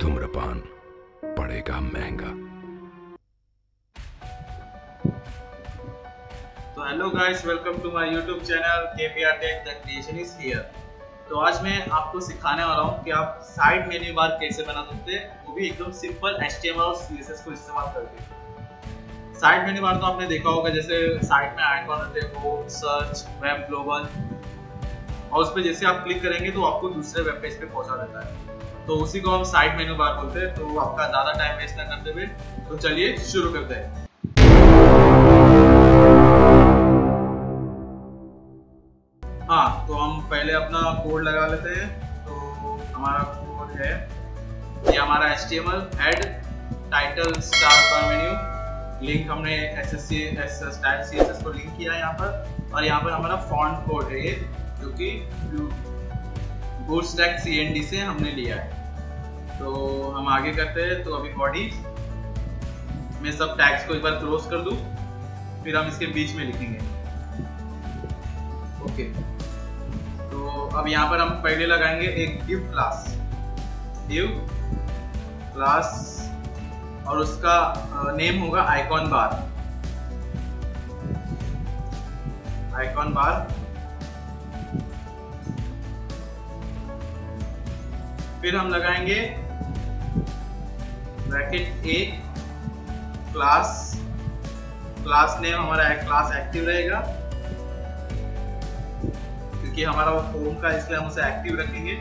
धूम्रपान पड़ेगा महंगा। तो hello guys, welcome to my YouTube channel KPR tech, the creation is here. तो आज मैं आपको सिखाने वाला हूँ कि आप साइड मेन्यू बार कैसे बना सकते हैं, वो भी एकदम सिंपल HTML और CSS को इस्तेमाल करके। साइड मेन्यू बार तो आपने देखा होगा, जैसे साइड में आइकॉन होते हैं, वो सर्च, वेब, ग्लोबल, और उस पर जैसे आप क्लिक करेंगे तो आपको दूसरे वेब पेज पे पहुंचा देता है। तो उसी को हम साइड मेन्यू बार बोलते हैं। तो आपका ज्यादा टाइम वेस्ट ना करते हुए तो चलिए शुरू करते हैं। हाँ, तो हम पहले अपना कोड लगा लेते हैं। तो हमारा कोड है, ये हमारा HTML head, title, start bar menu, link हमने CSS को लिंक किया है यहाँ पर, और यहाँ पर हमारा फॉन्ट कोड है ये, जो कि बूटस्ट्रैप CND से हमने लिया है। तो हम आगे करते हैं। तो अभी बॉडी में सब टैग्स को एक बार क्लोज कर दूं, फिर हम इसके बीच में लिखेंगे। ओके, तो अब यहाँ पर हम पहले लगाएंगे एक गिव क्लास और उसका नेम होगा आइकॉन बार। फिर हम लगाएंगे ब्रैकेट ए, क्लास नेम हमारा क्लास एक्टिव रहेगा, क्योंकि हमारा वो फॉर्म का, इसलिए हम उसे एक्टिव रखेंगे।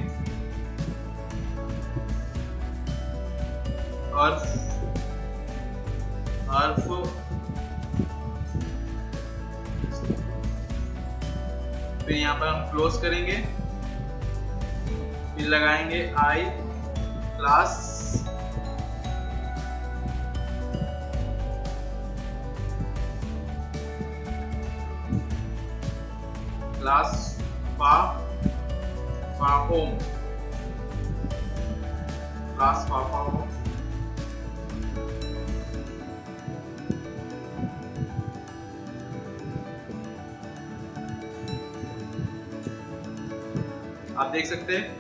फिर यहाँ पर हम क्लोज करेंगे, फिर लगाएंगे I class, class fa home. आप देख सकते हैं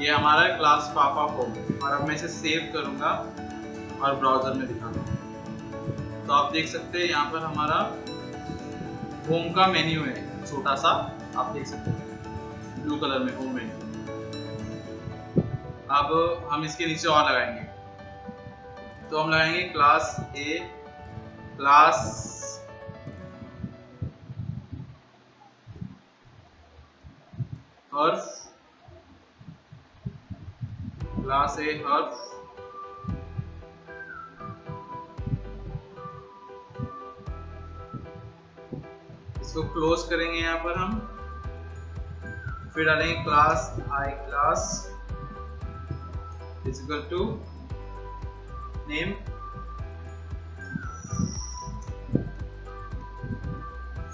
ये हमारा क्लास पापा को, और अब मैं इसे सेव करूंगा और ब्राउजर में दिखाऊंगा। तो आप देख सकते हैं यहाँ पर हमारा होम का मेन्यू है, छोटा सा, आप देख सकते हैं ब्लू कलर में होम मेन्यू। अब हम इसके नीचे और लगाएंगे। तो हम लगाएंगे class a, class a href इसको क्लोज करेंगे यहाँ पर हम, फिर डालेंगे class I class equal to name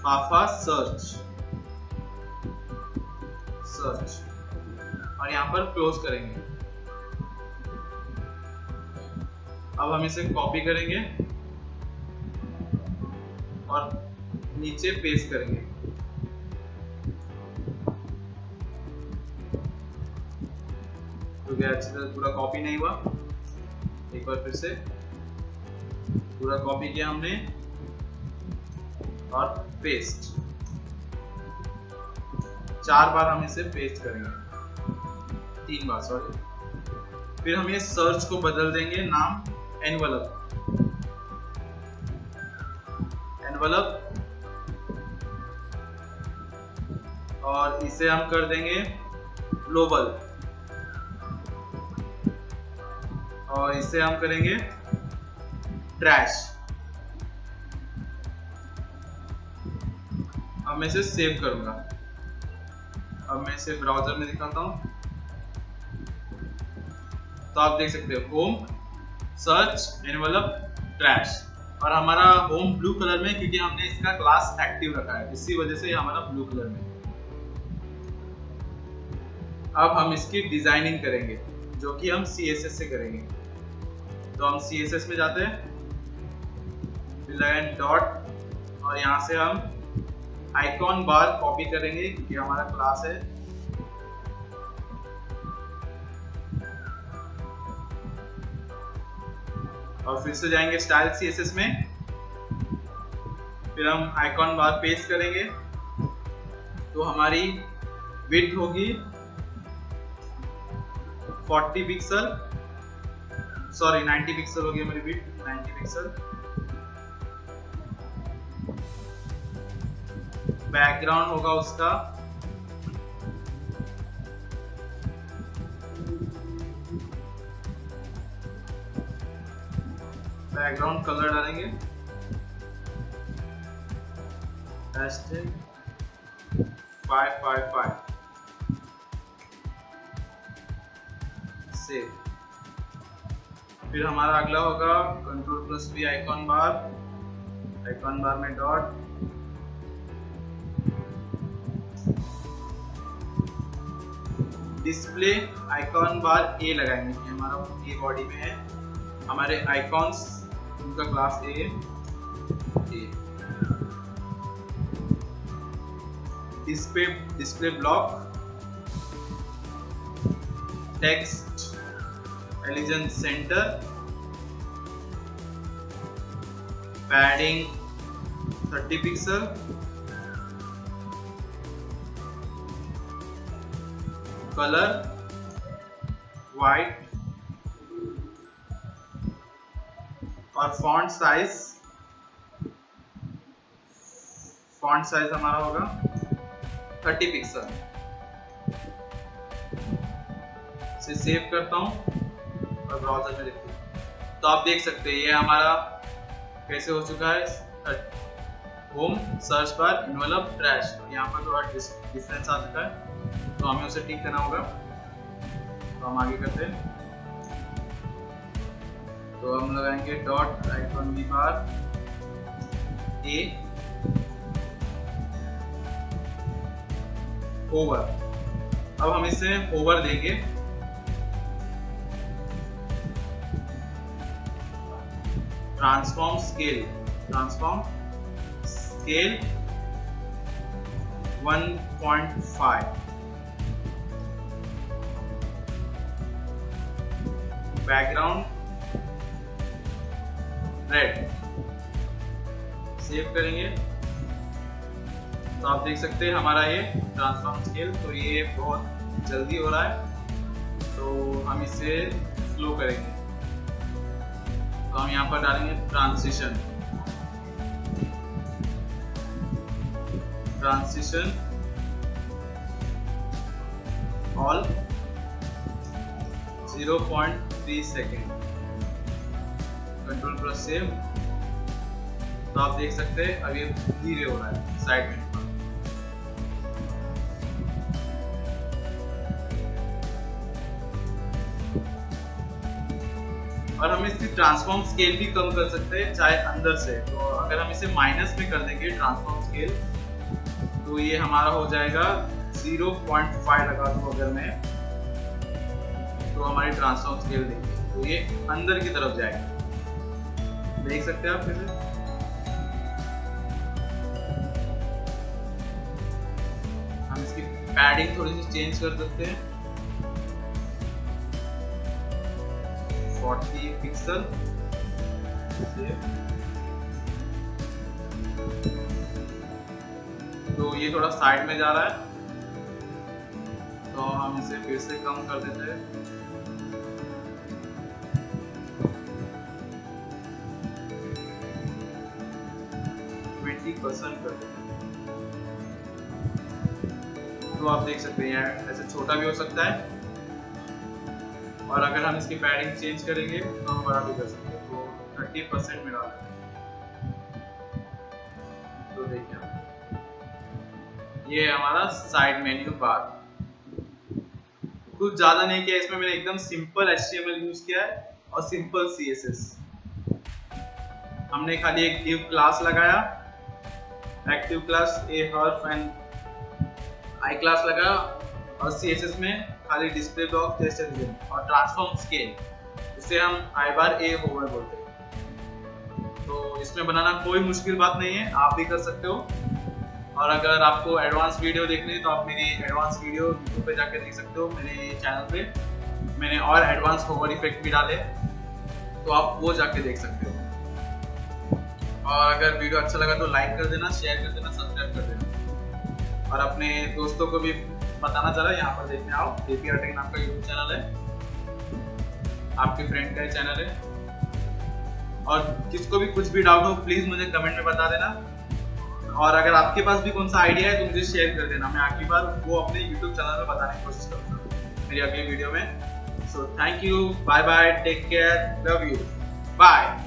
fa fa search और यहाँ पर क्लोज करेंगे। अब हम इसे कॉपी करेंगे और नीचे पेस्ट करेंगे। तो क्या अच्छी तरह पूरा कॉपी नहीं हुआ, एक बार फिर से पूरा कॉपी किया हमने और पेस्ट, 4 बार हम इसे पेस्ट करेंगे, 3 बार सॉरी। फिर हम ये सर्च को बदल देंगे नाम, एनवलप, और इसे हम कर देंगे ग्लोबल, और इसे हम करेंगे ट्रैश। अब मैं इसे सेव करूंगा, अब मैं इसे ब्राउजर में दिखाता हूं। तो आप देख सकते हो होम, सर्च, एनवलप, ट्रैश, और हमारा होम ब्लू कलर में, क्योंकि हमने इसका क्लास एक्टिव रखा है, इसी वजह से हमारा ब्लू कलर में। अब हम इसकी डिजाइनिंग करेंगे, जो कि हम CSS से करेंगे। तो हम CSS में जाते हैं, डॉट, और यहाँ से हम आइकॉन बार कॉपी करेंगे, क्योंकि हमारा क्लास है, और फिर से जाएंगे स्टाइल सीएसएस में, फिर हम आइकॉन बार पेस्ट करेंगे तो हमारी विड्थ होगी 90 पिक्सल होगी मेरी विड्थ 90 पिक्सल। बैकग्राउंड होगा उसका बैकग्राउंड कलर डालेंगे #555 सेव। फिर हमारा अगला होगा Ctrl+V icon bar, icon bar में dot, display icon bar a लगाएंगे, हमारा ए बॉडी में है, हमारे आइकॉन्स उनका क्लास ए है। Display block, text allegiance centre, padding 30 pixel, colour white और फॉन्ट साइज, हमारा होगा 30 पिक्सल। इसे सेव करता हूं और ब्राउजर में देखते हैं तो आप देख सकते हैं ये हमारा कैसे हो चुका है। Home, search bar, envelope, trash, यहाँ पर थोड़ा डिफरेंस आ चुका है तो हमें उसे ठीक करना होगा, तो हम आगे करते हैं। तो हम लगाएंगे dot icon V bar a over. अब हम इसे ओवर देंगे, transform scale, scale 1.5, background red. Save करेंगे तो आप देख सकते हैं हमारा ये ट्रांसफॉर्म स्केल, तो ये बहुत जल्दी हो रहा है तो हम इसे स्लो करेंगे, तो हम यहाँ पर डालेंगे ट्रांसिशन ऑल 0.3 सेकेंड, Ctrl+सेव। तो आप देख सकते हैं अब ये धीरे हो रहा है साइड में। और हम इसकी ट्रांसफॉर्म स्केल भी कम कर सकते हैं चाहे अंदर से, तो अगर हम इसे माइनस में कर देंगे ट्रांसफॉर्म स्केल तो ये हमारा हो जाएगा 0.5 लगा दूं अगर मैं, तो हमारी ट्रांसफॉर्म स्केल देंगे तो ये अंदर की तरफ जाएगा, देख सकते हैं आप इसे। हम इसकी पैडिंग थोड़ी सी चेंज कर सकते हैं 40 पिक्सल। तो ये थोड़ा साइड में जा रहा है तो हम इसे फिर से कम कर देते हैं। तो आप देख सकते हैं ऐसे छोटा भी हो सकता है, और अगर हम इसकी पैडिंग चेंज करेंगे तो हम बड़ा भी कर सकते हैं, तो 30% में डाल देंगे। तो देखिए ये हमारा साइड मेन्यू बार, कुछ ज्यादा नहीं किया इसमें मैंने, एकदम सिंपल HTML यूज किया है और सिंपल CSS। हमने खाली एक एक्टिव क्लास लगाया, active class a href and I class लगाया, और CSS में खाली डिस्प्ले ब्लॉक, टेक्स्ट एलिमेंट और ट्रांसफॉर्म स्केल, इसे हम आई बार ए ओवर बोलते हैं। तो इसमें बनाना कोई मुश्किल बात नहीं है, आप भी कर सकते हो। और अगर आपको एडवांस वीडियो देखनी है तो आप मेरी एडवांस वीडियो यूट्यूब पे जाकर देख सकते हो, मेरे चैनल पे मैंने और एडवांस होवर इफेक्ट भी डाले तो आप वो जाके देख सकते हो। और अगर वीडियो अच्छा लगा तो लाइक कर देना, शेयर कर देना, सब्सक्राइब कर देना और अपने दोस्तों को भी बताना चला यहाँ पर देखने आओ। एपीआर टेक नाम का यूट्यूब चैनल है, आपके फ्रेंड का चैनल है। और किसको भी कुछ भी डाउट हो प्लीज मुझे कमेंट में बता देना। और अगर आपके पास भी कौन सा आइडिया है तो मुझे शेयर कर देना, मैं अगली बार वो अपने यूट्यूब चैनल में बताने की कोशिश करूँगा मेरी अगली वीडियो में। So thank you. Bye bye. Take care. Love you. Bye.